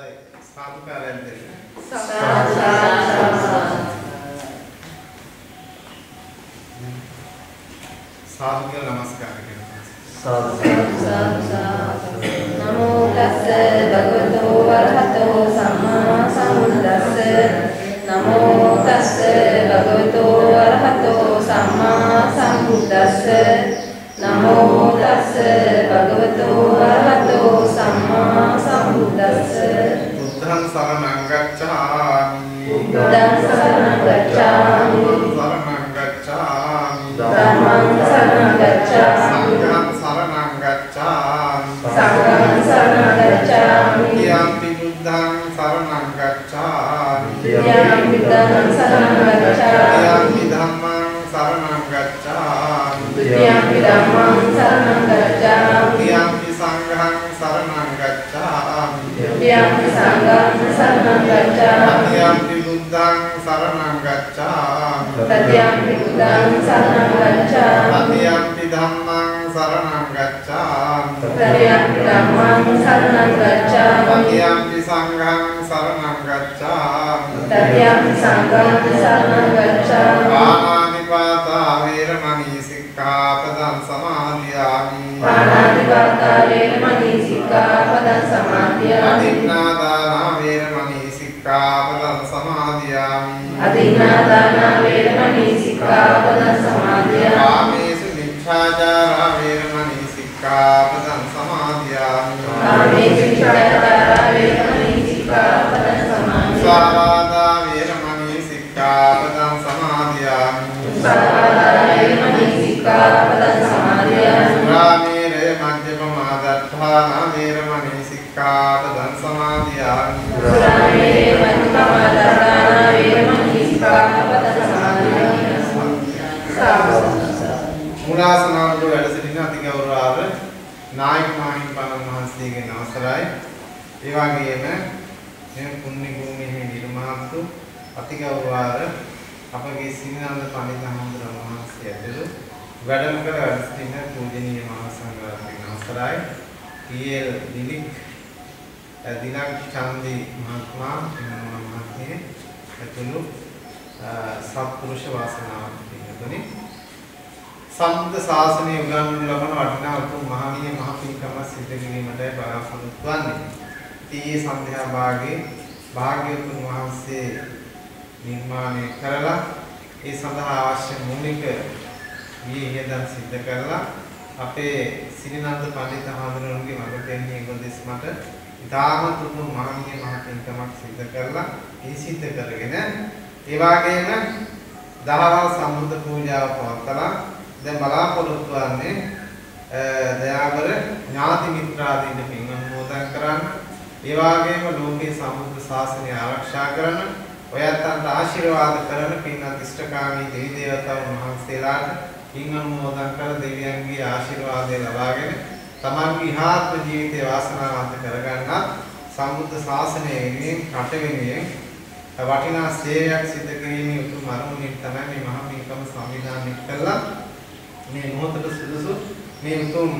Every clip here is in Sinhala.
साथ में आराम करें साथ साथ में नमस्कार करें साथ साथ साथ नमो तस्से भगवतो अरहतो सम्मा सम्बुद्धस्से नमो तस्से भगवतो अरहतो सम्मा सम्बुद्धस्से नमो तस्से भगवतो अरहतो सम्मा सम्बुद्धस्से बुद्धं शरणं गच्छामि बुद्धं शरणं गच्छामि शरणं गच्छामि धम्मं शरणं गच्छामि शरणं गच्छामि संघं शरणं गच्छामि यान्ति बुद्धं शरणं गच्छामि यान्ति बुद्धं शरणं गच्छामि यान्ति धम्मं शरणं गच्छामि यान्ति धम्मं शरणं गच्छामि यान्ति संघं शरणं गच्छामि यान्ति संघं शरणं गच्छामि यान्ति बुद्धं शरणं गच्छामि तद्यान्ति बुद्धं शरणं गच्छामि यान्ति धम्मं शरणं गच्छामि तद्यान्ति धम्मं शरणं गच्छामि यान्ति संघं शरणं गच्छामि तद्यान्ति संघं शरणं गच्छामि पाणानि पाता वीरमणि सिक्खापदं समादयामि पाणानि पाता वीरमणि सिक्खापदं समादयामि अदिन्नादाना वीरमणि सिक्खापदं समादयामि अदिन्नादाना वीरमणि सिक्खापदं समादयामि कामेषु मिच्छाचारा वीरमणि सिक्खापदं समादयामि कामेषु मिच्छाचारा वीरमणि सिक्खापदं समादयामि स्वादा वीरमणि सिक्खापदं समादयामि स्वादा वीरमणि सिक्खापदं समादयामि रामेरे मध्यममादर्थाना वीरमणि सिक्खापदं समादयामि रामेरे मध्यममादर्थाना वीरमणि सिक्खापदं समादयामि मुलासनावलो වැඩසිටින අතිගෞරව නායක මහින්පණන් මහත්මයාගේ නමස්කාරයි. ඒ වගේම මේ පුණ්‍ය භූමියේ නිර්මාතු අතිගෞරව අපගේ සිනනන්ද පඬිතුක මහත්මයා ඇතුළු වැඩම කර වැඩසිටින පූජනීය මහා සංඝරත්නයේ නමස්කාරයි. පීඑල් දිලික් දිනක් චන්දි මහත්මයා මහත්මයේ ඇතුළු සත්පුරුෂ වාසනාවක් පිළිගන්නේ සම්බුද්ධ ශාසනය උගන්වනු ලබන වටිනා උතුම් මහණීය මහ පින්කම සිදු කිරීමටයි බලාපොරොත්තු වන්නේ. තී සන්ධ්‍යා භාගයේ භාග්‍යවතුන් වහන්සේ නිර්මාණය කරලා ඒ සඳහා අවශ්‍ය මූලික වියදම් සිද්ධ කරලා අපේ සිරිනන්ද පඬිතුක හඳුනනුගේ මඟ පෙන්වීමේ උපදෙස් මත ඉතාමත් උතුම් මහණීය මහ පින්කමක් සිදු කරලා ඒ සිද්ධ කරගෙන ඒ වගේම දහවල් සම්බුද්ධ පූජාව පවත්වලා දැන් බලාපොරොත්තු වන්නේ දයාවර ඥාති මිත්‍රාදීන් පින්වන්මෝදන් කරන්න. ඒ වගේම ලෝකේ සම්බුද්ධ ශාසනය ආරක්ෂා කරන, ඔයයන්ට ආශිර්වාද කරන පින්වත් ඉෂ්ඨකාමී දෙවි දේවතාවුන් වහන්සේලාට පින්වන්මෝදන් කර දෙවියන්ගේ ආශිර්වාදය ලබාගෙන තමන්ගේ ඉහාත්ම ජීවිතය වාසනාවන්ත කරගන්න සම්බුද්ධ ශාසනයේ වෙනුවෙන් රටවෙනුවෙන් වටිනා සේවයක් සිදු කිරීමේ උතුම් අරමුණින් තමයි මේ මහ පින්කම සංවිධානය කළා. මේ මොහොතට සුදුසු මේ උතුම්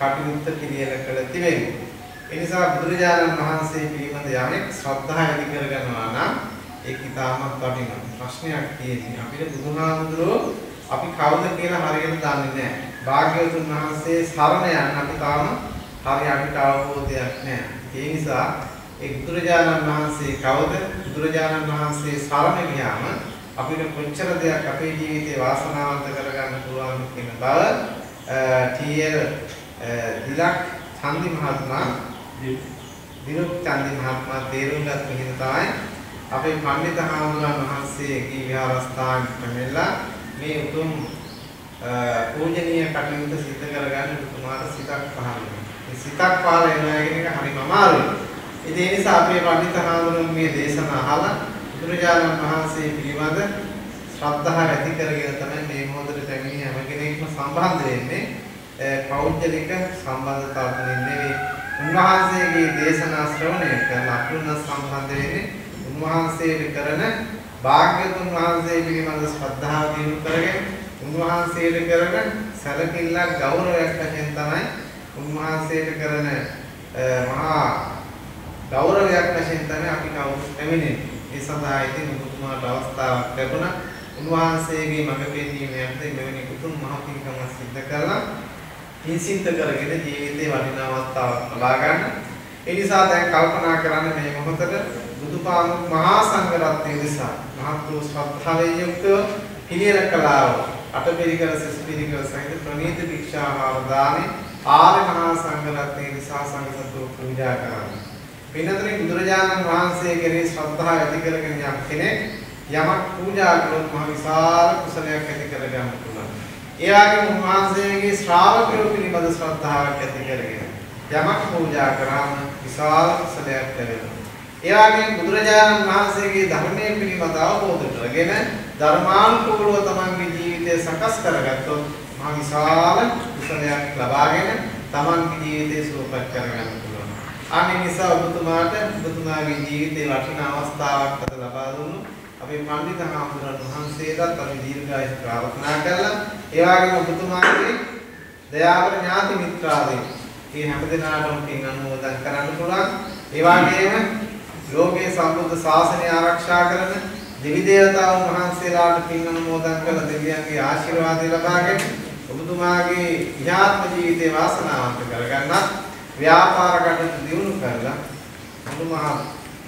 කටයුත්ත පිළියෙල කළ තිබෙනවා. ඒ නිසා බුදුරජාණන් වහන්සේ පිළිබඳ යමෙක් ශ්‍රද්ධාව ඇති කරගන්නවා නම් ඒක ඉතාමත් වටිනවා. ප්‍රශ්නයක් තියෙනවා. අපිට බුදුහාමුදුරුවෝ අපි කවුද කියලා හරියට දන්නේ නැහැ. භාග්‍යවතුන් වහන්සේ සරණ යන්න අපි තාම හරියට අවබෝධයක් නැහැ. ඒ නිසා ඒ බුදුරජාණන් වහන්සේ කවුද? බුදුරජාණන් වහන්සේ සරණ ගියාම අපිට කොච්චර දෙයක් අපේ ජීවිතේ වාසනාවන්ත කරගන්න පුළුවන් කියන බව ටීඑල් දිලක් චන්දි මහත්මයා දිලක් චන්දි මහත්මයා තේරුම් ගත් මෙහෙම තමයි අපේ පඬිත හාමුදුරන් වහන්සේගේ විහාරස්ථාන ප්‍රමෙලා මේ උතුම් පූජනීය කටයුතු සිදු කරගන්න උතුමාට සිතක් පහළ වෙනවා. මේ සිතක් පහළ වෙනවා කියන එක හරිම අමාරුයි. ඒ නිසා අපේ පඬිත හාමුදුරන් මේ දේශන අහලා බුදුරජාණන් වහන්සේ පිළිබඳ ශ්‍රද්ධාව ඇති කරගෙන තමයි මේ මොහොතේ තැන්හි හැම කෙනෙක්ම සම්බන්ධ වෙන්නේ. පෞද්ගලික සම්බන්ධතාවක් නෙවෙයි. උන්වහන්සේගේ දේශනා ශ්‍රවණය කරලා අනුන සම්බන්ධ වෙන්නේ උන්වහන්සේට කරන භාග්‍යතුන් වහන්සේ පිළිබඳ ශ්‍රද්ධාව දිනු කරගෙන උන්වහන්සේට කරන සැලකිල්ලක් ගෞරවයක් වශයෙන් තමයි උන්වහන්සේට කරන මහා ගෞරවයක් වශයෙන් තමයි අපි කවුරුත් ලැබෙන්නේ. ඒ සඳහා ඉතින් උතුමාට අවස්ථාවක් ලැබුණා. උන්වහන්සේගේ මඟ පෙන්වීමෙන් මෙවැනි උතුම් මහ පින්කමක් සිද්ධ කරලා හිසින්ත කරගෙන ජීවිතේ වටිනා අවස්ථාවක් ලබා ගන්න. ඒ නිසා දැන් කල්පනා කරන්න මේ මොහොතේ බුදුපාමොක් මහා සංඝරත්නය නිසා මහත් වූ ශ්‍රද්ධාවෙන් යුක්ත හිලියන කලාව අටපිරිකර සිස්පිරිකර සහිත ප්‍රණීත භික්ෂාහාර දානේ ආර්ය මහා සංඝරත්නය නිසා සංඝසතු පූජා කරනවා. වෙනතරින් බුදුරජාණන් වහන්සේ කෙරෙහි ශ්‍රද්ධාව ඇති කරගෙන යම් කෙනෙක් යමක් පූජා කළොත් මහ විශාල කුසලයක් ඇති කර ගන්න පුළුවන්. ඒ වගේම උන්වහන්සේගේ ශ්‍රාවකයෝ පිළිබඳ ශ්‍රද්ධාවක් ඇති කරගෙන යමක් පූජා කරාම විශාල කුසලයක් ලැබෙනවා. ඒ වගේම බුදුරජාණන් වහන්සේගේ ධර්මයේ පිළිබඳ අවබෝධ කරගෙන ධර්මානුකූලව තමන්ගේ ජීවිතය සකස් කරගත්තොත් මහ විශාල කුසලයක් ලබාගෙන තමන්ගේ ජීවිතය සුවපත් කරගන්න. आने निशा उपतुमाटे उपतुमागी जीविते वाचना अवस्था वक्त लबादुनु अभी मानवीय कामधरण महासेदा तभी दीर्घाय प्रार्थना करला ये आगे उपतुमागी दयावर न्याति मित्रादे ये हम दिनारों की नमोदन करने पुरा ये आगे में लोगे सामुद्र सासने आरक्षा करने दिव्यदेवताओं महासेदार की नमोदन कर दिव्यांगी आशीर्वादे लगाके उपतुमागी न्यात जीविते वासना वक्त करना व्यापार कटन दिवन करला अनुमहा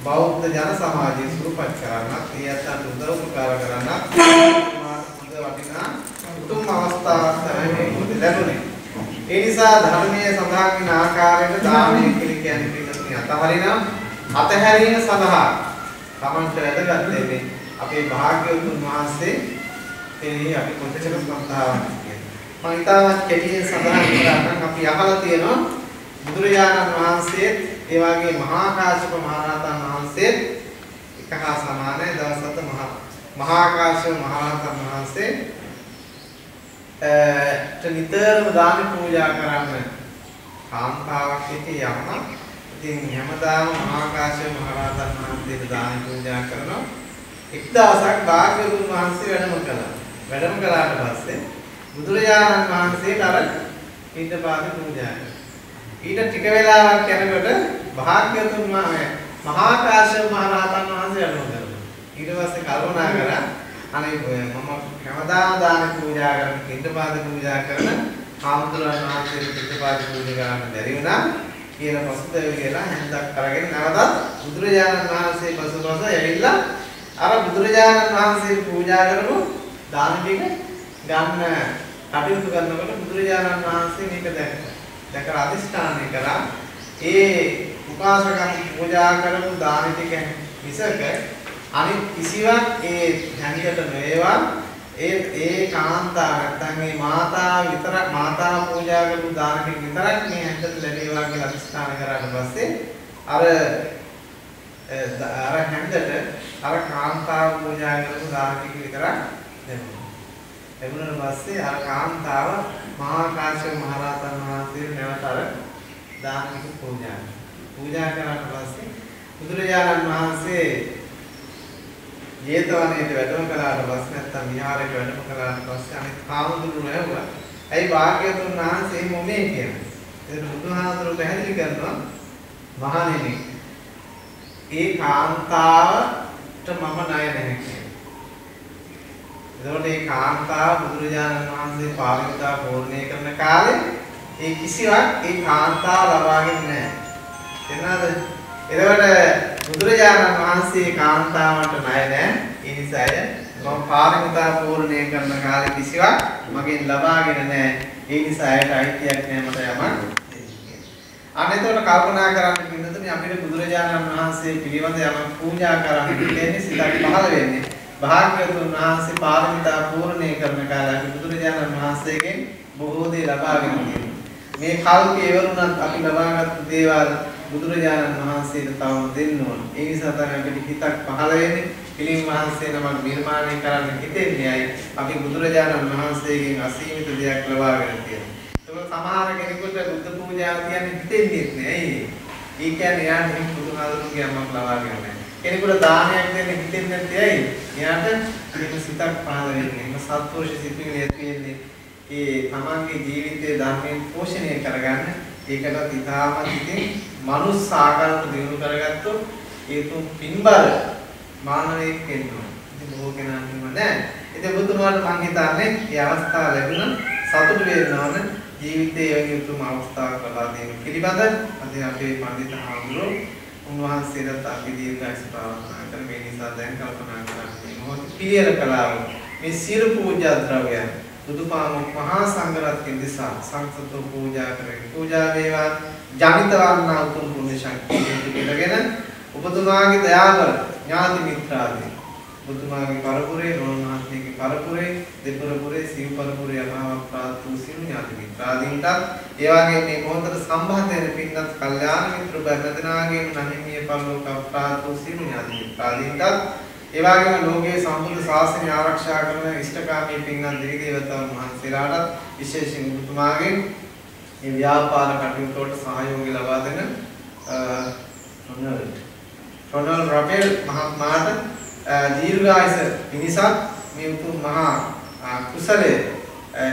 बौद्ध जन समाज सुपच करना क्रियाता उदर उपकार करना मार्ग वटिना उत्तम अवस्था तरह में लबने ए නිසා ධර්මයේ සඳහන් වෙන ආකාරයට දානය කියලා කියන්නේ පිළිතුරු අතහරිනවා. අතහැරීම සඳහා තමන්ට වැදගත් දෙන්නේ අපේ භාග්‍යවතුන් වහන්සේ එනි අපි කොටසක සම්පතාවක් කියනවා. මන්තාවක් කැටියෙන් සඳහන් කරනවා අපි අහලා තියෙනවා බුදුරජාණන් වහන්සේ ඒ වගේ මහා කාශ්‍යප මහ රහතන් වහන්සේ එක හා සමානයි දවසත මහා කාශ්‍යප මහ රහතන් වහන්සේ නිතරම දාන පූජා කරන්න කාන්තාවක් සිටි යම්ම ඉතින් හැමදාම මහා කාශ්‍යප මහ රහතන් වහන්සේට දාන පූජා කරනවා. එක් දවසක් භාග්‍යවතුන් වහන්සේ වැඩම කළාට පස්සේ බුදුරජාණන් වහන්සේට අර පිටපාද පූජා කරනවා. ඊට ටික වෙලාවක් යනකොට භාග්‍යවතුන් මහා කාශ්‍යප මහ රහතන් වහන්සේ අනුගමනය කරනවා. ඊට පස්සේ කල්පනා කරා අනේ මම හැමදාම දාන පූජා කරන පිටපාද පූජා කරන ආමතුලන් වහන්සේට පිටපාද පූජා කරන්න බැරි වුණා කියලා පසුතැවි කියලා හිතක් අරගෙන නැවතත් බුදුරජාණන් වහන්සේ පසුපස ඇවිල්ලා අර බුදුරජාණන් වහන්සේ පූජා කරපු දාන ටික ගන්න කටයුතු කරනකොට බුදුරජාණන් වහන්සේ මේක දැක්කා. දැකලා අධිෂ්ඨානය කරා ඒ උපාසකයන් පූජා කරපු දාන ටික විසක අනිත් කිසිවක් ඒ ධනියට නොවේවා ඒ කාන්තා නැත්නම් මේ මාතා විතර මාතා පූජා කරපු දාන ටික විතරක් මේ ඇත්තට ලැබේවා කියලා අධිෂ්ඨාන කරාට පස්සේ අර හැන්දට අර කාන්තාව පූජා කරපු දාන ටික විතරක් ලැබුණා. එමුණන පස්සේ අර කාන්තාව මහා කාශ්‍යප මහ රහතන් වහන්සේට නැවත අර දානක පූජා කරාට පස්සේ බුදුරජාණන් වහන්සේ ජේතවනයේට වැඩම කළාට පස්සේ නැත්තම් විහාරයට වැඩම කළාට පස්සේ අනිත් කාමුදුරු නැවුණා. ඇයි භාග්‍යවතුන් වහන්සේ මොමේ කියන්නේ? ඒක බුදුහාඳුරු පැහැදිලි කරනවා. මහණෙනි, ඒ කාන්තාවට මම ණය නැහැ කියන්නේ. එතකොට මේ කාන්තාව බුදුරජාණන් වහන්සේ පාරමිතා පූර්ණේ කරන කාලේ ඒ කිසිවක් ඒ කාන්තාව ලබාගෙන නැහැ. එතකොට බුදුරජාණන් වහන්සේ කාන්තාවට ණය නැහැ. ඒ නිසායි මම පාරමිතා පූර්ණේ කරන කාලේ කිසිවක් මගෙන් ලබාගෙන නැහැ. ඒ නිසායි අයිතියක් නැහැ මට යමක්. අනේතකොට කල්පනා කරන්න කිව්වොත් අපිට බුදුරජාණන් වහන්සේ පිළිවඳ යමක් පූජා කරන්න දෙන්නේ සිතක් පහළ වෙන්නේ. භාග්‍යවතුන් වහන්සේ පාරමිතා පූර්ණේ කරන කාලේ බුදුරජාණන් වහන්සේගෙන් බොහෝ දේ ලබාගෙන තියෙනවා. මේ කල්පය ඉවරුණත් අපි ලබාගත් දේවල් බුදුරජාණන් වහන්සේට තවම දෙන්න ඕන. ඒ නිසා තමයි අපිට හිතක් පහළ වෙන්නේ. පිළිම වහන්සේ නමක් නිර්මාණය කරන්න හිතෙන්නේයි අපි බුදුරජාණන් වහන්සේගෙන් අසීමිත දෙයක් ලබාගෙන තියෙනවා. ඒක සමහර කෙනෙකුට බුද්ධ පූජාව කියන්නේ හිතෙන්නේ නැහැ. ඒ කියන්නේ යාළුවෙක් බුදුහාමුදුරුවෝ යමක් ලබාගෙන නැහැ. කෙනෙකුට දානයක් දෙන්න හිතෙන්නේ නැත්තේ ඇයි? එයාට මේක සිතක් පහළ වෙන්නේ. මේ සත්පුරුෂ සිතිවිලි ඇති වෙන්නේ. ඒ තමන්ගේ ජීවිතයේ ධර්මයෙන් පෝෂණය කරගන්න ඒකට ඉතාමත් ඉතින් මනුස්ස ආකාරයට දිනු කරගත්තොත් ඒක පින්බර මානවයෙක් වෙනවා. ඉතින් බොහෝ කෙනා හිතන්නේ නැහැ. ඉතින් බුදුරජාණන් මං හිතන්නේ මේ අවස්ථාව ලැබුණ සතුට වෙනවන ජීවිතයේ වගේ උතුම් අවස්ථාවක් ලබා දෙන පිළිබඳ අද අපේ පඬිත හාමුදුරුවෝ උන්වහන්සේට අපි දීර්ඝායස ප්‍රාර්ථනා කරන මේ නිසා දැන් කල්පනා කරන්නේ මොහොත පිළියෙල කළා මේ සීල පූජා ද්‍රව්‍යයන් බුදුපාමොක් මහා සංඝරත්නයේ නිසා සංසතෝ පූජා කරගෙන පූජා වේවා ජනිත වන්නා උතුම් පුණ්‍ය ශක්තියෙන් පිටගෙන උපතුමාගේ දයාව ඥාති මිත්‍රාදී බුදුමාගේ පරපුරේ රෝණාහත්ගේ පරපුරේ දෙපරපුරේ සිව් පරපුරේ යමාවක් ප්‍රාර්ථු සිව් ඥාති මිත්‍රාදීන්ටත් ඒ වගේ මේ මොහොතට සම්බන්ධයෙන් පින්නත් කල්යාණ මිත්‍ර බැඳනාගේ නහිමිය පරලෝක ප්‍රාර්ථු සිව් ඥාති මිත්‍රාදීන්ටත් ඒ වගේම ලෝකයේ සම්පූර්ණ ශාසනය ආරක්ෂා කරන ඉෂ්ඨකාමී පින්නත් දෙවි දේවතාවුන් වහන්සේලාට විශේෂයෙන් බුදුමාගේ මේ ව්‍යාපාර කටයුතු වලට සහයෝගය ලබා දෙන රොනල්ඩ් රපෙල් මහත්මයාට දීර්ඝායස පිණිසත් මේ උතුම් මහා කුසලයේ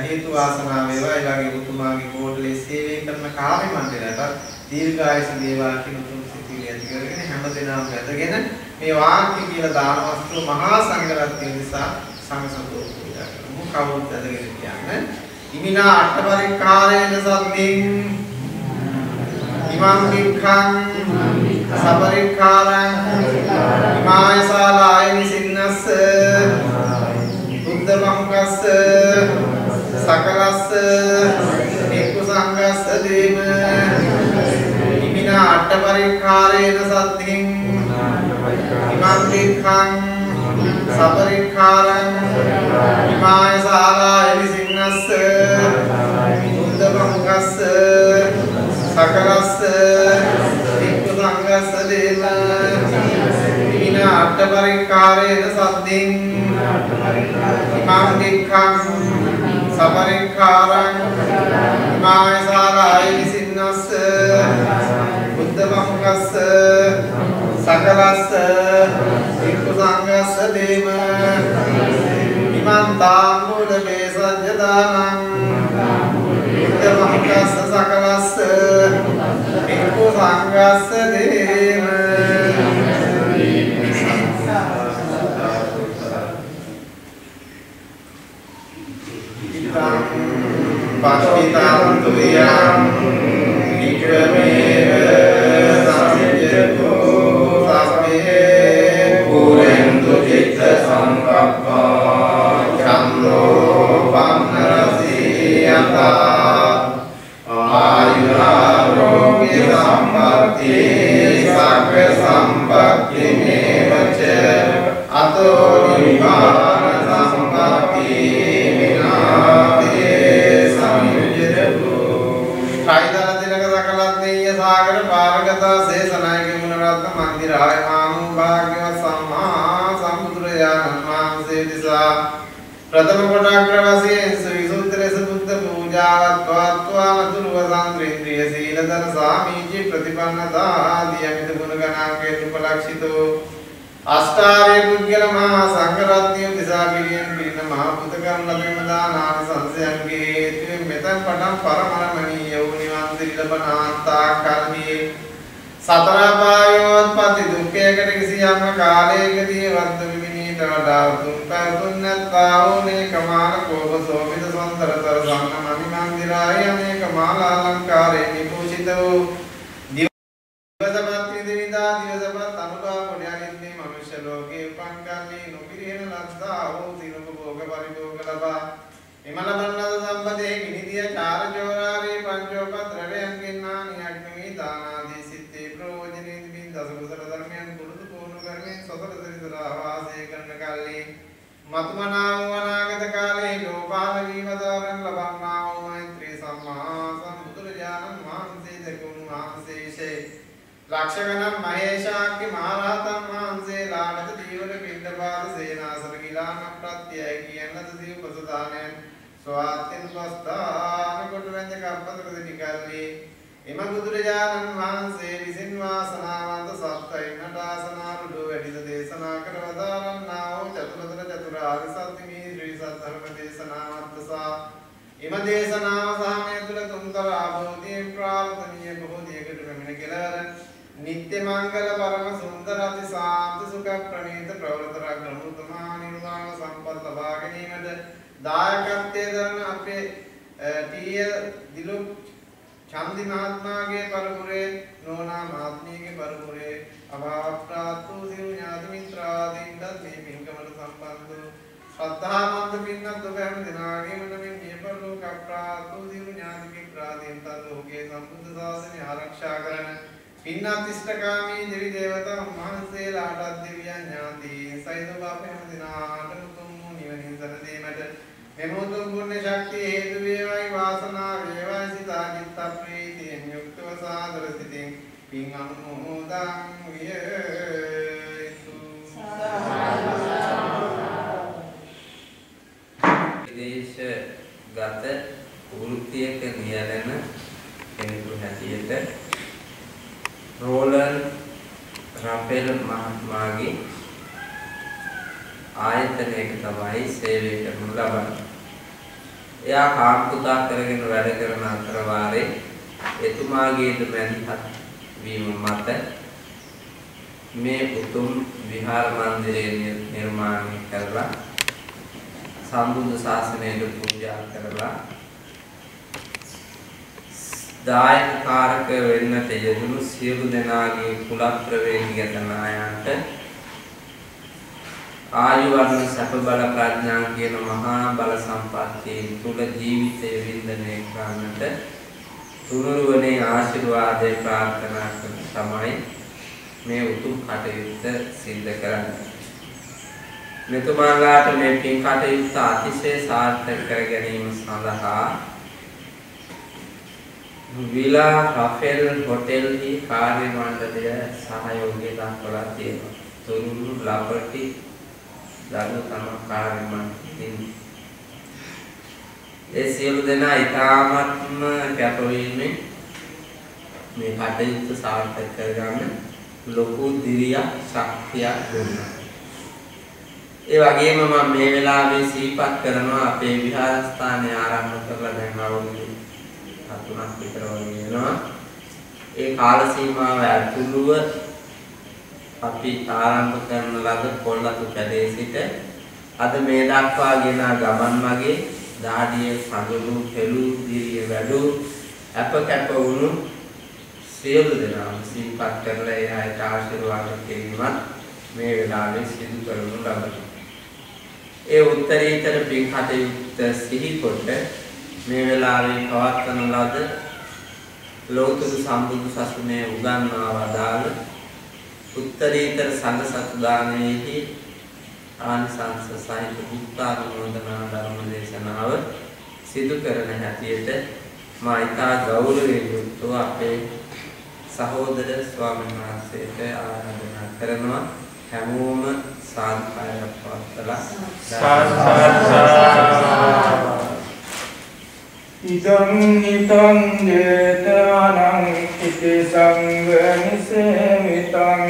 හේතු වාසනා වේවා. ඊළඟ උතුමාගේ කෝටලේ සේවය කරන කාර්ය මණ්ඩලයට දීර්ඝායස වේවා කියන උතුම් සිතිවිලි ඇති කරගෙන හැමදෙනාම වැදගෙන මේ වාක්‍ය කියලා දානවස්තු මහා සංඝරත්නය නිසා සංසතෝ පූජා කරමු. කවුරුත් වැදගෙන කියන්නේ ඉමිනා අටපරිකාරයන සම්මින් ඉමං වික්ඛං සපරික්ඛාරං මායසාලාය නිසින්නස්ස බුද්ධ මංකස්ස සකලස්ස එක්කු සංගස්ස දේම ඉමිනා අටපරික්ඛාරේන සද්ධින් ඉමං වික්ඛං සපරික්ඛාරං මායසාලාය නිසින්නස්ස බුද්ධ මංකස්ස සකලස්ස Imade sanam sahame tula tumtara abhudi pra तनिये बहुत ये कट में मैंने केला वाला नित्य मांगल परम सुंदर अति शांत सुख प्रणीत प्रवृत रघु तुम्हारा निर्वाण संपद भागनी मत दायकत्ते दन अपे टीय दिलु छांदी महात्मा के परमुरे नोना महात्मी के परमुरे अभाव प्रातु सिरु ज्ञातमित्रादि दत्ते पिंगमल संपन्न श्रद्धा मंद पिन्न दुबहम दिनागे मनमे नियपर लोक प्रातु सिरु ज्ञात के प्रादिम तलोके संबुद्ध दासने आरक्षा करन पिन्न तिष्ठकामी देवी देवता महंसे लाटा दिव्या ज्ञाति सैदो बापे दिनाट तुम निवनि सरदे मत हेमोदो पुण्य शक्ति हेतु वेवाई वासना वेवाई सिता चित्त प्रीति नियुक्त साधर स्थिति पिंगम मोदं येसु विदेश गत वृत्तिय के नियलन केनु हसियत रोलन राफेल महात्मागी ආයතනයක තමයි සේවය කරනු ලබන්නේ. එයා කාම්පුතා කරගෙන වැඩ කරන අතර වාරේ එතුමාගේ දෙමැන්හත් වීම මත මේ උතුම් විහාර මන්දිරය නිර්මාණය කරලා සම්බුද්ධ ශාසනයට පූජා කරලා දායකකාරක වෙන්න තියදුණු සියලු දෙනාගේ කුල ප්‍රවේණිගත නායන්ට आयु वर्ण सप बल प्रज्ञा के महा बल संपत्ति तुल जीवित विंदने कानट तुरुवने आशीर्वाद प्रार्थना कर समय में उतु काटयुक्त सिद्ध करन मैं तुम्हालाट में पिं काटयुक्त अतिशय सार्थक कर गनीम सदहा विला राफेल होटल ही कार्य मंडल सहयोगी दाखला दिए तुरु लापटी दारू तम कार्य मन दिन ऐसे उल्लेना इतामत्म क्या प्रवीण में काटेयुक्त सार्थक करगा में लोगों दिरिया शक्तिया गुना ये वाक्य में मां मेला में सीपात करना आपे विहार स्थाने आराम करला देना होगी आतुना पितर होगी ना एक आलसीमा व्यर्थुलुव අපි ආරම්භ කරන ලද කොල්ලතු ප්‍රදේශිත අද මේ දක්වා ගෙන ගමන් මගේ දාඩිය සඳුරු පෙළු දිරිය වැඩු අප කැප වුණු සියලු දෙනා සින්පත් කරලා එහාට ආශිර්වාද දෙන්නවත් මේ වෙලාවේ සිදු කරනු ලබනවා. ඒ උත්තරීතර පින් හදයුත් සිහි කොට මේ වෙලාවේ පවත්වන ලද ලෞතර සම්බුදු සසුනේ උගන්වා වදාළ उत्तरीतर संघ सत्दाने की आनंद साहित्य भुक्तान नोदना धर्मदेशनाव सिद्ध करने हतियत माइता गौरवे युक्तो आपे सहोदर स्वामी महासेठ आराधना करना हेमोम सांताय पातला इदं नितं नेतानं इति संगनिसेमितं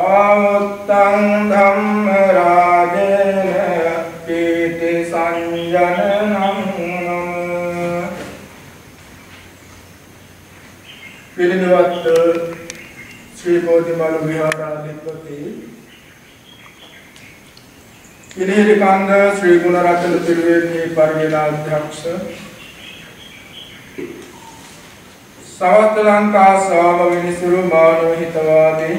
आवत्तं धम्मराजेन इति संजननं पिलिनवत् श्री बोधिमल विहाराधिपति पिलिरिकांद श्री गुणरत्न त्रिवेणी परिणाध्यक्ष सवत्लंका स्वामविनिसुरु मानोहितवादी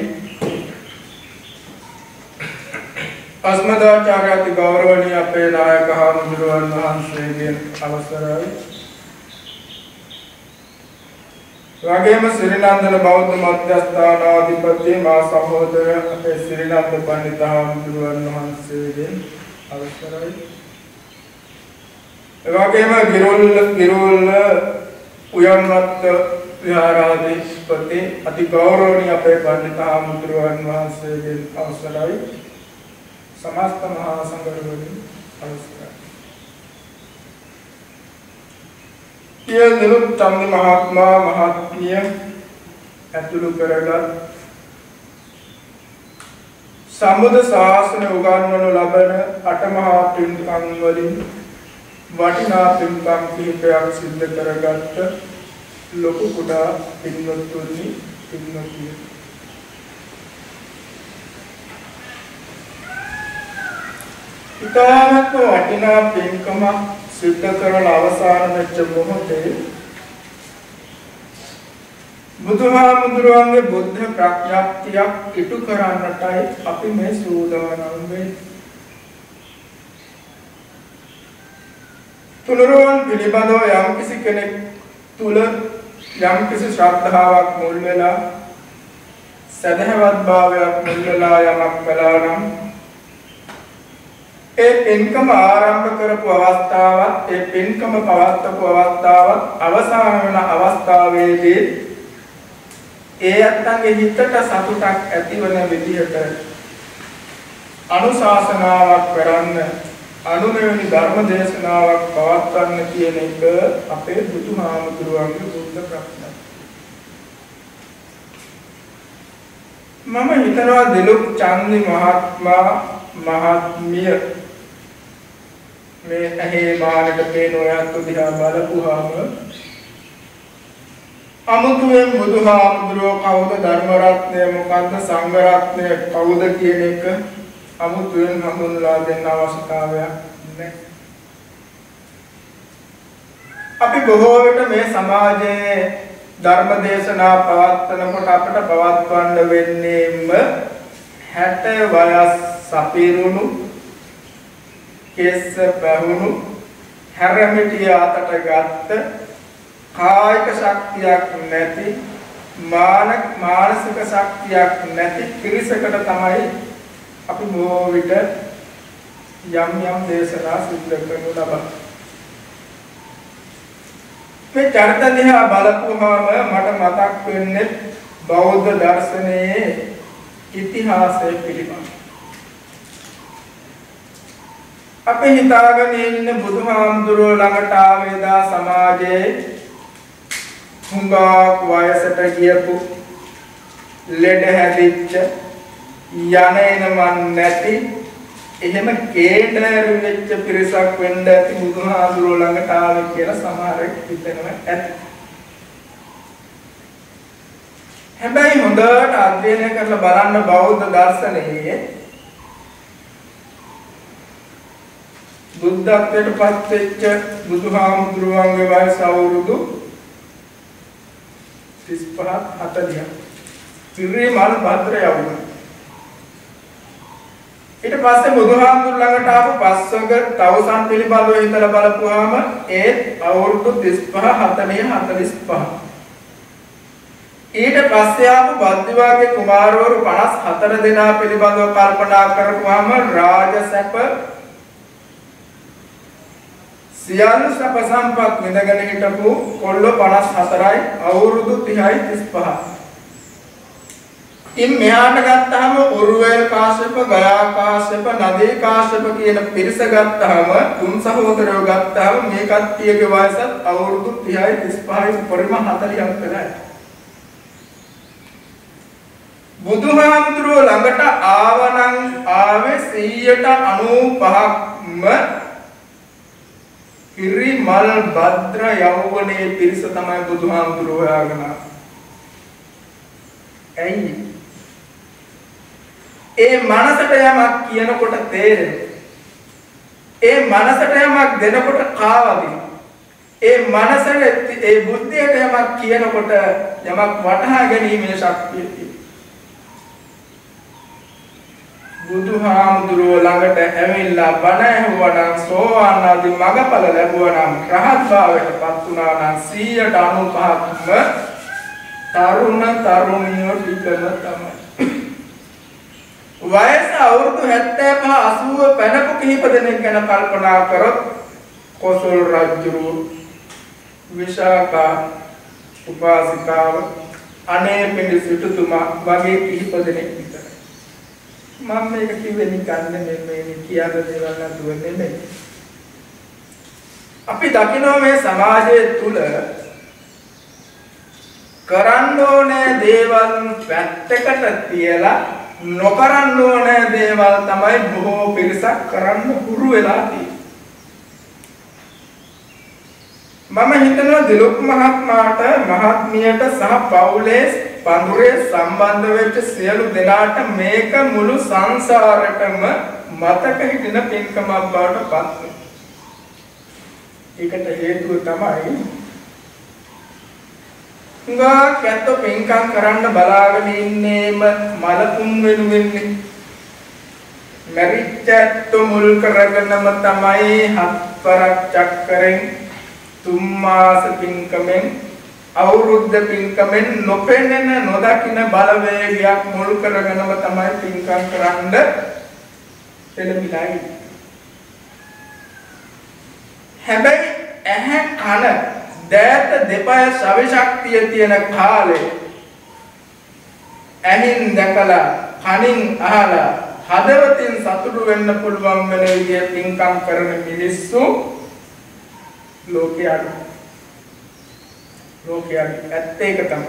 अस्मदाचार्य गौरवणीय अपे नायक मुजुरवन महांसेगे अवसरय वगेम श्रीनंदन बौद्ध मध्यस्थानाधिपति मा सहोदर अपे श्रीनंद पंडित मुजुरवन महांसेगे अवसरय वगेम गिरुल उयमत विहाराधिपति अति गौरवनीय अपे पंडित मुद्रवन महासेगे अवसरय समस्त महासंगरवनी अवसरय ये निरुक्त चंद महात्मा महात्म्य ऐतुलु करगा समुद्र शासन उगानवनु लबन अट महा पिंडकांग वलिन वटिना पिंडकांग की प्रयास सिद्ध करगत लघुकुटा भिन्नत्वनी भिन्नत्व पितामह अटिना पेंकमा सिद्ध करण अवसानमेच्च मोहते बुधवा मुद्रांगे बुद्ध प्राप्त्या इटु करानटाय अपि मे सूदानांगे तुलरोन पिलिबंधो याम किसी कने तुल याम किसी श्रद्धावाक मूल वेला सदैवत भावयाक मूल वेला यामक कलानम ए पिनकम आरंभ करपु अवस्थावत ए पिनकम पवत्तपु अवस्थावत अवसानन अवस्थावेदी ए अत्तंगे हितट सतुटक ඇතිවන විදිහට අනුශාසනාවක් කරන්න අනුමෙවනි ධර්ම දේශනාවක් පවත්වන්න කියන එක අපේ බුදුහාමුදුරුවන්ගේ බුද්ධ ප්‍රඥා. මම හිතනවා දෙලොක් චන්දි මහත්මිය මේ ඇහි මානක පේන ඔයත් දිහා බලපුවාම අමුතුවෙන් බුදුහාමුදුරුවෝ කවුද ධර්ම රත්නය මොකද්ද සංඝ රත්නය කවුද කියන එක අමුතුවෙන් හඳුන්වා දෙන්න අවශ්‍යතාවයක් නැහැ. අපි බොහෝ විට මේ සමාජයේ ධර්ම දේශනා පවත්වනකොට අපට පවත්වන්න වෙන්නේම 60 වයස් සපිරුණු කෙස්ස බැහුණු හැරමිටිය අතට ගත්ත කායික ශක්තියක් නැති මානසික ශක්තියක් නැති කිරිසකට තමයි අපි බොහෝ විට යම් යම් දේශනා සිද්ධ කරනු ලබන්නේ. මේ චර්තනිහා බලපුවාම මට මතක් වෙන්නේ බෞද්ධ දර්ශනයේ ඉතිහාසය පිළිබඳ. අපි හිතාගෙන ඉන්න බුදුහාමුදුරුවෝ ළඟට ආවේදා සමාජයේ හුඟක් වයසට ගියපු ලෙඩ හැදිච්ච යනෙනමන් නැති එහෙම කේඩරු වෙච්ච පිරිසක් වෙන්න ඇති බුදුහාඳුරෝ ළඟට ආවේ කියලා සමහර එක්ක හිතනවා ඇති. හැබැයි හොඳට අධ්‍යයනය කරලා බලන්න බෞද්ධ දර්ශනයේ බුද්ධත්වයට පත් වෙච්ච බුදුහාඳුරුවන්ගේ වයස අවුරුදු 35 40 ත්‍රිමාල් භද්‍රය වුණා. ඊට පස්සේ බුදුහාමුදුර ළඟට ආපු පස්වග තවුසන් පිළිබඳව හිතලා බලපුවාම ඒ අවුරුදු 35 40 45 ඊට පස්සේ ආපු බද්දිවාගේ කුමාරවරු 54 දෙනා පිළිබඳව කල්පනා කරපුවාම රාජසැප සියලු සැප සම්පත් විඳගෙන හිටපු කොල්ල 54යි අවුරුදු 30යි 35 ඉන් මෙහාට ගත්තාම උරුවේල් කාශ්‍යප, ගයා කාශ්‍යප, නදී කාශ්‍යප කියන පිරිස ගත්තාම තුන් සහෝදරයෝ ගත්තාම මේ කට්ටියගේ වයසත් අවුරුදු 30යි 35යි පරිම 40ක් වෙනවා. බුදුහාමුදුරුවෝ ළඟට ආවනම් ආවේ 95%ක්ම කිරිමල් භද්‍ර යෞවනයේ පිරිස තමයි බුදුහාමුදුරුවෝ හොයාගෙන ඇයි ඒ මනසට යමක් කියනකොට තේරෙනවා. ඒ මනසට යමක් දෙනකොට කාවදී. ඒ මනසට ඒ බුද්ධියට යමක් කියනකොට යමක් වටහා ගැනීමේ ශක්තිය තියෙනවා. බුදුහාමුදුරුවෝ ළඟට ඇවිල්ලා බණ ඇහුවා නම් සෝවාන් ආදී මඟඵල ලැබුවා නම් රහත් භාවයට පත් වුණා නම් 95%ක්ම තරුණ තරුණියෝ පිටම තමයි. වයස අවුරුදු 75 80 පැනපු කිහිප දෙනෙක් ගැන කල්පනා කරොත් කොසල් රජු විශාකා උපාසිකාව අනේ පිළි සිටුතුමා වගේ කිහිප දෙනෙක් විතරයි. මම මේක කිව්වේ නිකන් මේ කියාද දේවල් නතුව නෙමෙයි. අපි දකිනවා මේ සමාජය තුල කරන්න ඕනේ දේවල් පැත්තකට තියලා නොකරන්න ඕනේ දේවල් තමයි බොහෝ පිරිසක් කරන්න හුරු වෙලා තියෙන්නේ. मम हितनो दिलीप महात्माट महात्मिයට සහ පවුලේ පඳුරේ සම්බන්ධ වෙච්ච සියලු දෙනාට මේක මුළු සංසාරෙටම මතක හිටින පින්කමක් බවට පත් වෙනවා. ඒකට හේතුව තමයි උඟා කැත පින්කම් කරන්න බලාගෙන ඉන්නේම මලකුන් වෙනුවෙන්නේ. මරිච්ඡත් මුල් කරගෙනම තමයි හතරක් චක්කරෙන් තුම්මාස පින්කමෙන් අවුරුද්ද පින්කමෙන් නොපෙනෙන නොදකින බලවේගයක් මුල් කරගෙනම තමයි පින්කම් කරන්න පෙළඹිලායි. හැබැයි ඇහැ කන දෑත දෙපය ශව ශක්තිය තියෙන කාලේ ඇහින් දැකලා කනින් අහලා හදවතින් සතුටු වෙන්න පුළුවන් වෙන විදිය පින්කම් කරන මිනිස්සු ලෝකයාගේ ඇත්ත එක තමයි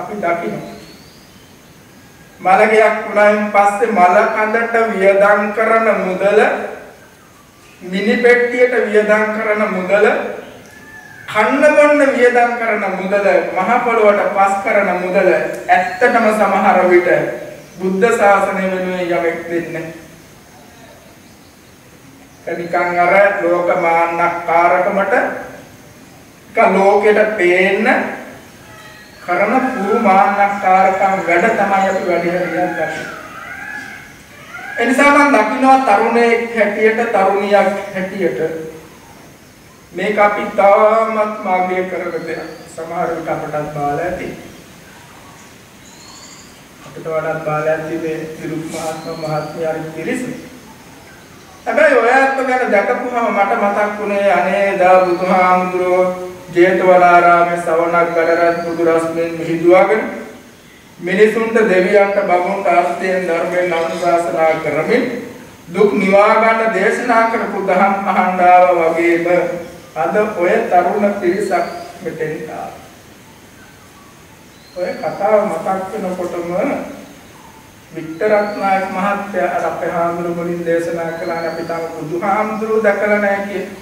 අපි දකිනවා. මලගයක් වුණායින් පස්සේ මල කඳට වියදම් කරන මුදල, මිනි පෙට්ටියට වියදම් කරන මුදල, කන්න බොන්න වියදම් කරන මුදල, මහ පොළොවට පස් කරන මුදල ඇත්තටම සමහර විට බුද්ධ ශාසනය වෙනුවෙන් යමෙක් දෙන්නේ. නිකන් අර ලෝකමාන්නකාරකමට ලෝකයට පේන්න කරන පුරුමාන්නකාරකම් වැඩ තමයි අපි වැඩි හරියක් කරන්නේ. එනිසා මම දකින්නවා තරුණයෙක් හැටියට, තරුණියක් හැටියට මේක අපි තාමත් මාර්ගය කරගෙන සමහර විට අපටත් බාල ඇති. අපිට වඩා බාල ඇති මේ තිරුක් මහත්මයාගේ පිරිස. හැබැයි ඔයත් ගැන දැකපුවම මට මතක් වුණේ අනේ දා බුදුහාමුදුරුවෝ ජේතවනාරාමේ සවනක් ගලරත් බුදු රස්මෙන් මිහිදුවගෙන මිනිසුන්ට දෙවියන්ට බමුණට ආර්ථයෙන් ධර්මයෙන් අනුශාසනා කරමින් දුක් නිවා ගන්න දේශනා කරපු දහම් මහන්දාව වගේම අද ඔය තරුණ පිරිසක් මෙතෙන්ට ඔය කතාව මතක් වෙනකොටම වික්ටර් රත්නායක මහත්තයා අපේ හාමුදුරුවෝ වලින් දේශනා කළානේ අපි තාම බුදුහාමුදුරුවෝ දැකලා නැහැ කියලා.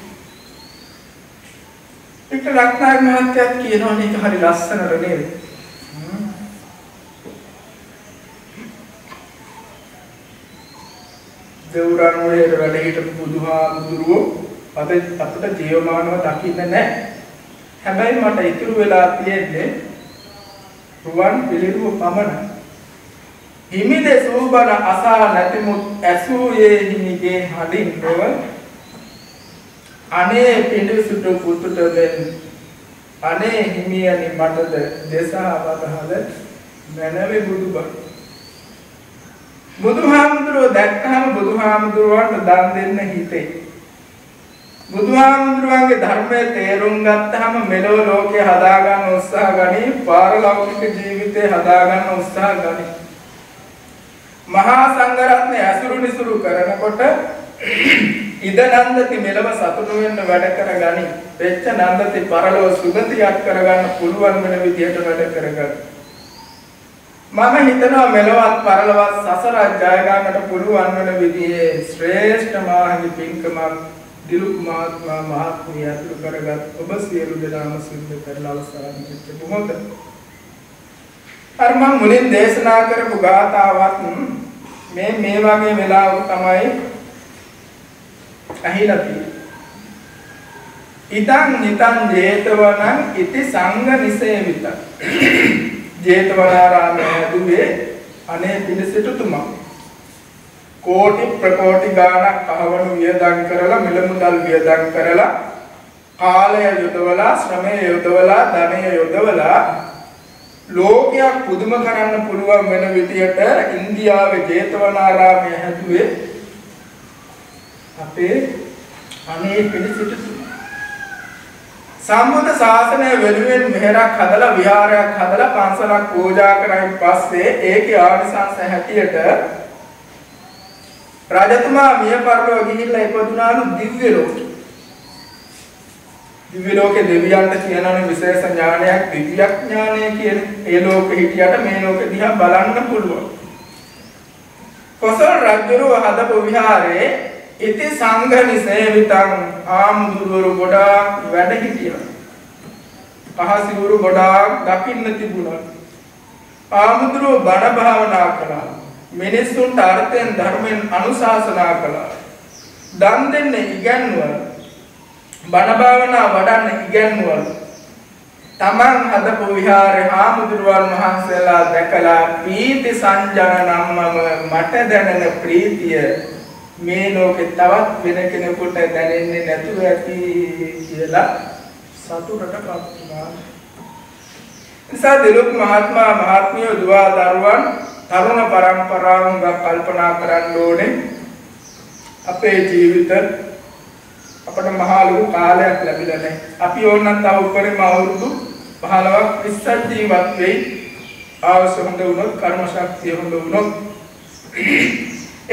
වික්ටර් රත්නායක මහත්තයා කියනවා මේක හරි ලස්සනට නේද? දෙවුරන් වලට වැඩ හිටපු බුදුහාමුදුරුවෝ අපිට ජීවමානව දකින්න නැහැ. හැබැයි මට ඉතුරු වෙලා තියෙන්නේ රුවන් පිළිරුව පමණයි. හිමිදේ සූබන අසා නැතිමුත් ඇසූයේ හිමිගේ හඬින් නොව අනේ පිඬුසුට පුතුට දෙන්න අනේ හිමියනි මටද දෙසහවතහද මැනවේ බුදුබණ. බුදුහාමුදුරුවෝ දැක්කහම බුදුහාමුදුරුවන්ට දන් දෙන්න හිතේ. බුදුහාමුදුරුවන්ගේ ධර්මයේ තේරුම් ගත්තහම මෙලොව ලෝකේ හදාගන්න උත්සාහ ගනි, පාරලෞකික ජීවිතේ හදාගන්න උත්සාහ ගනි. මහා සංඝරත්නය ඇසුරු නිසුරු කරනකොට ඉදනන්දති මෙලව සතුටු වෙන්න වැඩ කරගනි. වෙච්ච නන්දති පරලෝ සුගතියක් කරගන්න පුළුවන් වෙන විදියට වැඩ කරගන්න. මම හිතනවා මෙලවත් පරලවත් සසර ජය ගන්නට පුළුවන් වෙන විදියේ ශ්‍රේෂ්ඨ මාහිමි පින්කම දිලුක් මහත්මයා මහත්මිය අතුරු කරගත් ඔබ සියලු දෙනාම සිද්ධ කරලා අවසන් වෙච්ච මොහොත අර මම මුලින් දේශනා කරපු ගාථාවත් මේ වගේ වෙලාවක තමයි ඇහිලා තියෙන්නේ. ඉදං නිතං ජේතවනං ඉති සංඝ නිසේවිත ජේතවනාරාමයේ හැදුවේ අනේ පිණිසිටුතුමා කෝටි ප්‍රකෝටි ගාණක් අහවණු වියදම් කරලා මිලමුදල් වියදම් කරලා කාලය යොදවලා ශ්‍රමය යොදවලා ධනය යොදවලා ලෝකයක් පුදුම කරන්න පුළුවන් වෙන විදියට ඉන්දියාවේ ජේතවනාරාමය හැදුවේ අපේ අනේ පිළිසිටුතුමා. සම්බුද්ධ ශාසනය වෙනුවෙන් මෙහෙරක් හදලා විහාරයක් හදලා පන්සලක් පූජා කරයින් පස්සේ ඒකේ ආනිසංස හැටියට රජතුමා මිය පරලොව ගිහිල්ලා ඉපදුනාලු දිව්‍ය ලෝකෙ. දිව්‍ය ලෝකේ දෙවියන්ට කියනවනේ විශේෂ ඥානයක් දිව්‍යඥානය කියන. ඒ ලෝකෙ හිටියට මේ ලෝකෙ දිහා බලන්න පුළුවන්. කොසල් රජුව හදපු විහාරයේ इति संघ निसेवितं आम दुर्गुरु गोडाक වැඩ හිටියා. පහසිගුරු ගොඩාක් දකින්න තිබුණා. ආමුදුරු බණ භාවනා කළා. මිනිසුන්ට අර්ථයෙන් ධර්මයෙන් අනුශාසනා කළා. දන් දෙන්න ඉගැන්වුවා. බණ භාවනා වඩන්න ඉගැන්වුවා. තමන් හදපු විහාරේ ආමුදුරුවන් මහන්සලා දැකලා ප්‍රීති සංජානනම්ම මට දැනෙන ප්‍රීතිය මේ ලෝකේ තවත් වෙන කෙනෙකුට දැනෙන්නේ නැතුව ඇති කියලා සතුටට පත් වුණා. නිසා දිලුක් මහත්මයා මහත්මිය දුවා දරුවන් තරුණ පරම්පරාවම කල්පනා කරන්න ඕනේ. අපේ ජීවිත අපට මහලු කාලයක් ලැබිලා නැහැ. අපි ඕනනම් තව උඩරිම අවුරුදු 15ක් 20ක් ජීවත් වෙයි. අවශ්‍ය හොඳ වුණොත් කර්ම ශක්තිය හොඳ වුණොත්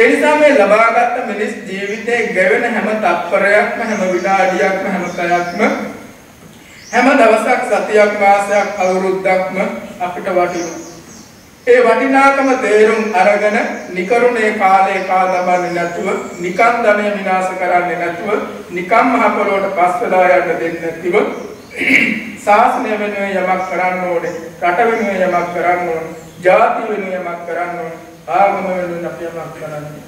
ऐसा में लबागत मिनिस जीविते गवन हम तत्परयक हम विडाडियक हम कयक हम दवसक सतियक मासक अवरुद्धक අපිට වටින ඒ වටිනාකම තේරුම් අරගෙන නිකරුණේ කාලේ කාදබන්නේ නැතුව නිකන් ධනෙ විනාශ කරන්නේ නැතුව නිකම් මහ පොළොවට පස් වෙලා යන්න දෙන්නේ නැතිව සාසනය වෙනුවෙන් යමක් කරන්න ඕනේ රට වෙනුවෙන් යමක් කරන්න ඕනේ ජාති වෙනුවෙන් යමක් කරන්න ඕනේ ආගමවලුන් අපේ මක්කරන්නේ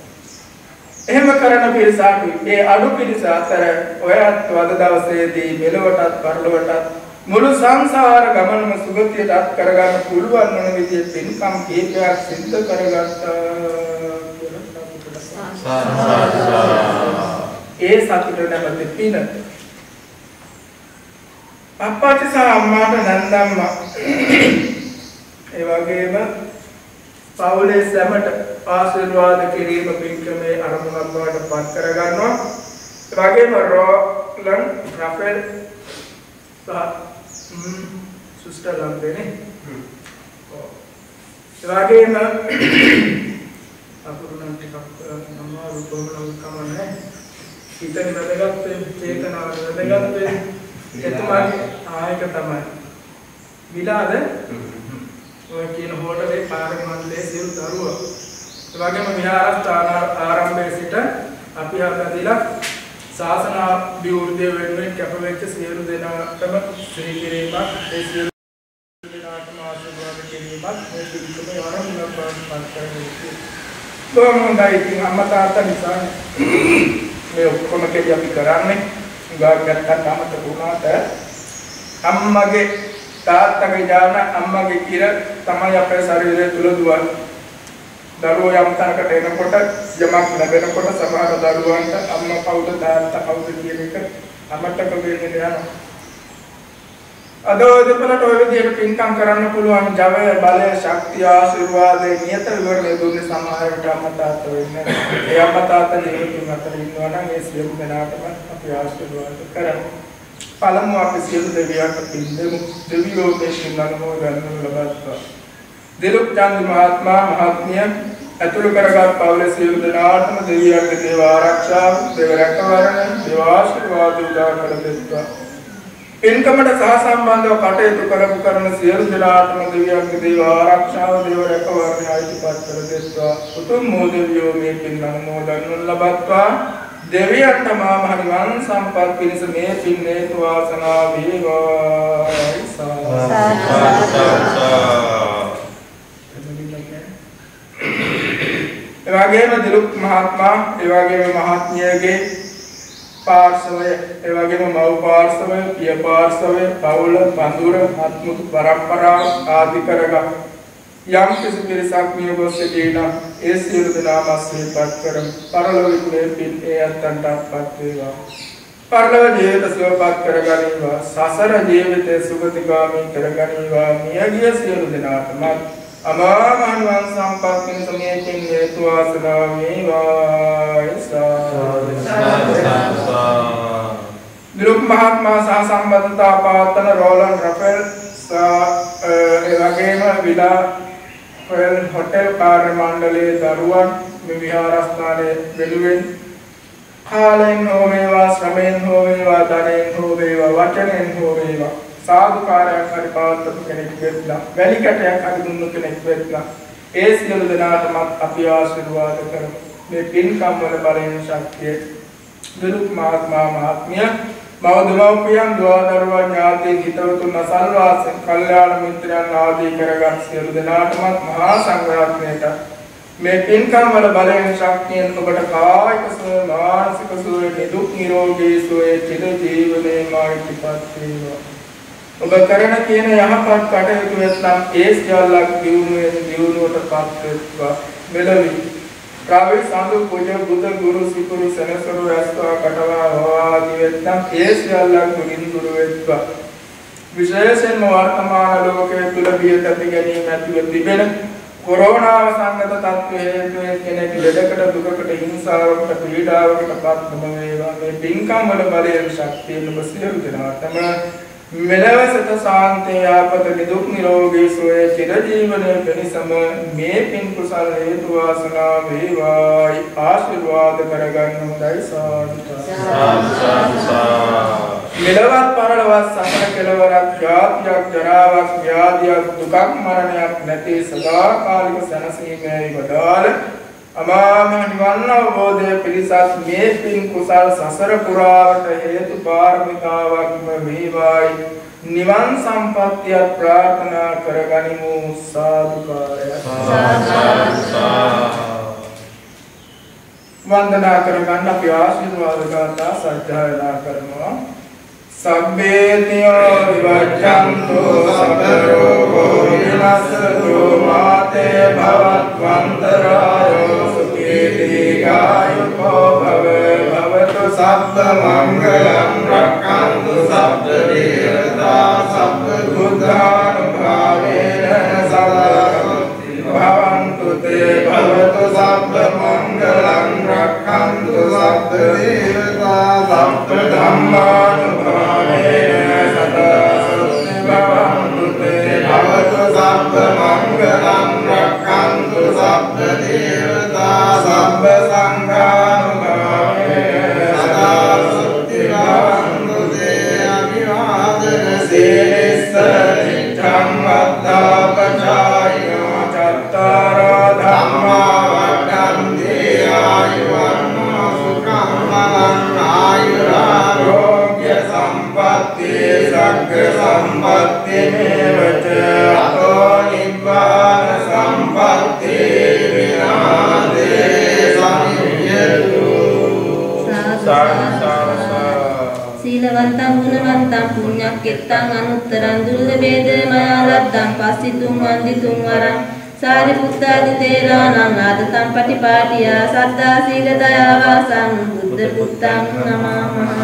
එහෙම කරන පිරිසට ඒ අඩු පිරිස අතර ඔයත් වද දවසේදී මෙලවටත් පරිලවටත් මුළු සංසාර ගමනම සුගතියටත් කරගන්න පුළුවන් මොන විදියෙත් පින්කම් කීපයක් සිද්ධ කරගත්තා ඒ සතුට නැවත පින අප්පාට සහ අම්මාට නන්දම්මා ඒ වගේම पावले सेमट आशीर्वाद किरीम पिंकमे अरमगम्बाट पाठ करगानो वागे रोलन राफेल सा सिस्टर लंदेने वागे न अपुरुना टिकप नमः रूपोमन उत्कमने इतने नदेगत पे चेतना नदेगत पे ये तुम्हारी आय का तमाम मिला है කියන හොටලේ පාරමන්ලේ සිල් දරුවා ඒ වගේම විහාරස්ථාන ආරම්භයේ සිට අපි හදලා ශාසන විවෘද්ධිය වෙනුවෙන් කැපවෙච්ච සියලු දෙනාටම ශ්‍රී කිරීමක් ඒ සියලු දෙනාටම ආශිර්වාද කිරීමක් මේ පිළිතුරු මේ ආරම්භ කරපත් කරගන්න. කොහොමදයි ඉතින් අම්මා තාත්තා නිසා මේ ඔක්කොම කදී අපි කරන්නේ ගාගත්ත තමත වුණාට අම්මගේ තාත්තගේ ඥාන අම්මගේ කිර තමයි අපේ ශරීරය තුල දුවන දරුවෝ යම් තැනකට එනකොට යමක් ලැබෙනකොට සමහර දරුවන්ට අම්මා කවුද තාත්තා කවුද කියන එක අමතක වෙන්නේ යනවා. අදෝදපලට ඔය විදිහට පින්කම් කරන්න පුළුවන් ජවය බලය ශක්තිය ආශිර්වාදය නියත විවරණය දුන්නේ සමහරට අම්මා තාත්තා වෙන්නේ. ඒ අම්මා තාත්තා නිරතුරුව අතර ඉන්නවා නම් ඒ සියලු දෙනාටම අපි ආශිර්වාද කරමු. පළමු අපි සියලු දෙවියන්ට පින්දෙමු. දෙවියෝ දේශින් නමෝ ගන්නු ලබත්වා. දිරුක් චන්ද මහත්මයා මහත්මිය ඇතුළු කරගත් පවුලේ සියලු දෙනාටම දෙවියන්ගේ දේව ආරක්ෂාව, දේව රැකවරණ, දේව ආශිර්වාද උදා කර දෙත්වා. පින්කමට සහ සම්බන්ධව කටයුතු කරපු කරන සියලු දෙනාටම දෙවියන්ගේ දේව ආරක්ෂාව, දේව රැකවරණ ආශිර්වාද කර දෙත්වා. උතුම් වූ දෙවියෝ මේ පින් නමෝ ගන්නු ලබත්වා. देवियंत महामहिमान संपत्ति निस में चिन्ने तुआसना विवाय सा एवागे में दिलुक महात्मा एवागे में महात्म्य के पार्श्वे एवागे में माउ पार्श्वे पिया पार्श्वे पावल बंधुर आत्मुत परंपरा आदि करेगा යම් කිසි පිරිසක් නියෝගොස්සේ දීලා ඒ සියලු දෙනාම ආශිර්වාද කරමු. පරලෝකයේ පින් ඒ අත්තන්ට අත්පත් වේවා. පරලෝක ජීවිත සුවපත් කරගනිවා. සසර ජීවිතේ සුගතිගාමී කරගනිවා. මියගිය සියලු දෙනාටම අමා මහ නිවන් සම්පත්තිය සමීපින් හේතු වාසනා වේවා. සාදු. නිරුක් මහත්මයා සහ සම්බන්ධතා පාතන රෝලන් රෆෙල් සා ඒ වගේම විලා होटल कार्य मंडले दरुवन विहार स्थाने वेलुवेन कालेन होवेवा श्रमेन होवेवा दानेन होवेवा वचनेन होवेवा साधु कार्य करपात कनेक्ट वेला वेलिकटया कर दुनु कनेक्ट वेला ए सियलु दनातम अप आशीर्वाद कर मे पिन काम वल बलेन शक्ति निरुक्त महात्मा महात्म्य मौधमोपियं द्वादर्वज्ञाति हितवतु न सर्वास कल्याण मित्रं नादीकरगस्य रुदनात्मक महासंग्रात्मेक मैं पिनकम वल बलेन शक्तियन तोबट कायक सुय मानसिक सुय निदुख निरोगी सुय चिर जीवने मार्गपत्रेव ඔබ කරන කියන යහපත් කටයුතු වෙත්නම් ඒ සියල්ලක් දියුණුවෙන් දියුණුවටපත් වෙත්වා මෙලවි ප්‍රාවේ සාදු පූජ්‍ය බුදු ගුරු සිකුරු සනසරු රස්වා කටවා හොවාදී වෙත්නම් ඒ සියල්ලක් මුගින් දුර වෙත්වා විශේෂයෙන්ම වර්තමාන ලෝකයේ තුල බිය තැති ගැනීම ඇතිව තිබෙන कोरोना संगत तत्व हेतु केने पिडकट दुककट हिंसावकट पीडावकट पात्ममेवा मे पिंकमल बलेन शक्तियन बसिरु जनातम मेलवसत शांते आपत निदुख निरोगी सोय चिर जीवने पिनिसम मे पिन कुशल हेतु वासना वेवाय आशीर्वाद करगन्न हृदय साधु साधु साधु मेलवत परलवत सफल කෙලවරක් යාත්‍යක් ජරාවක් ව්‍යාධියක් දුකක් මරණයක් නැති සදාකාලික සනසීමේ වදාළ අමාම නිවන් අවබෝධය පිණිසත් මේ පින් කුසල් සසර පුරාවට හේතු පාරමිතාවක්ම වේවායි නිවන් සම්පත්තිය ප්‍රාර්ථනා කරගනිමු සාදුකාරය වන්දනා කරගන්න අපි ආශිර්වාද ගන්නා සත්‍යයනා කරනවා सब्बेतियो विवज्जन्तु सबरोगो विनश्यतु माते भवत्वन्तरायो सुखीतिकायुको भवे भवतु सप्तमङ्गलं रक्षन्तु सप्तदेवता सप्तभूतानुभावेन सदा भवन्तु ते भवतु सप्तमङ्गलं रक्षन्तु सप्तदेवता सप्तधम्मानु कित्तं अनुत्तरं दुर्लभेद मयालब्धं पासितुं वन्दितुं वरं सारिपुत्रादि तेराणां नादतं पटिपाटिया श्रद्धा शीलतया वासं बुद्धपुत्रं नमामः